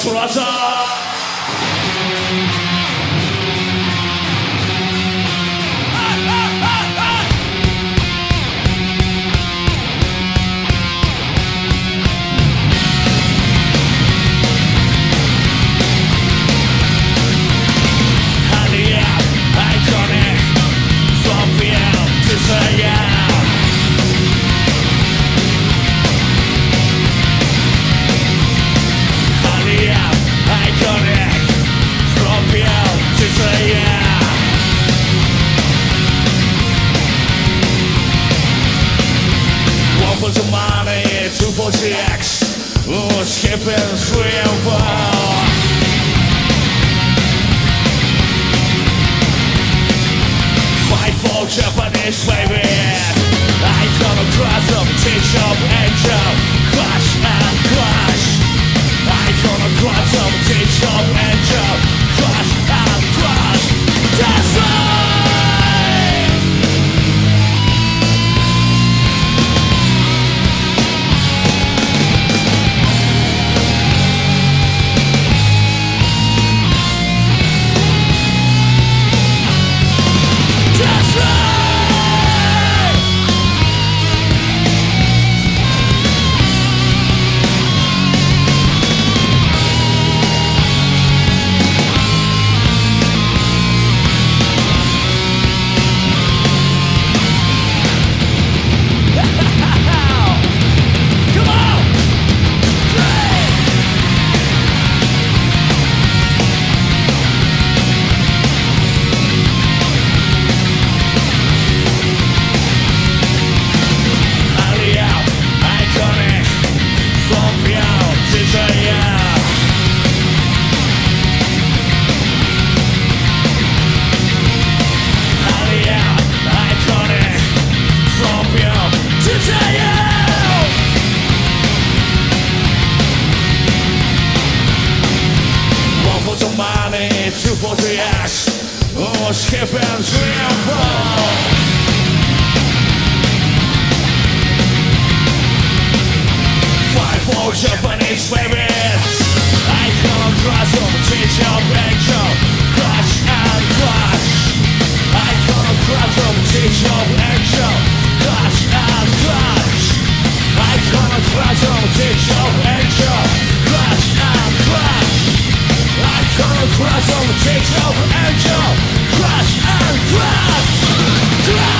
Plaza. Skipping free and wild. Fight for Japanese baby. I come across them, teach up and jump, crash and crash. I come across them, teach up and jump, crash and crash. That's skip and swim, fight for Japanese babies. I come across them, teach up and jump, crash and crash. I come across them, teach up and jump, crash and crash. I come across them, teach up and jump, crash and crash. I come across them, teach up and jump, crash and crash. Crash!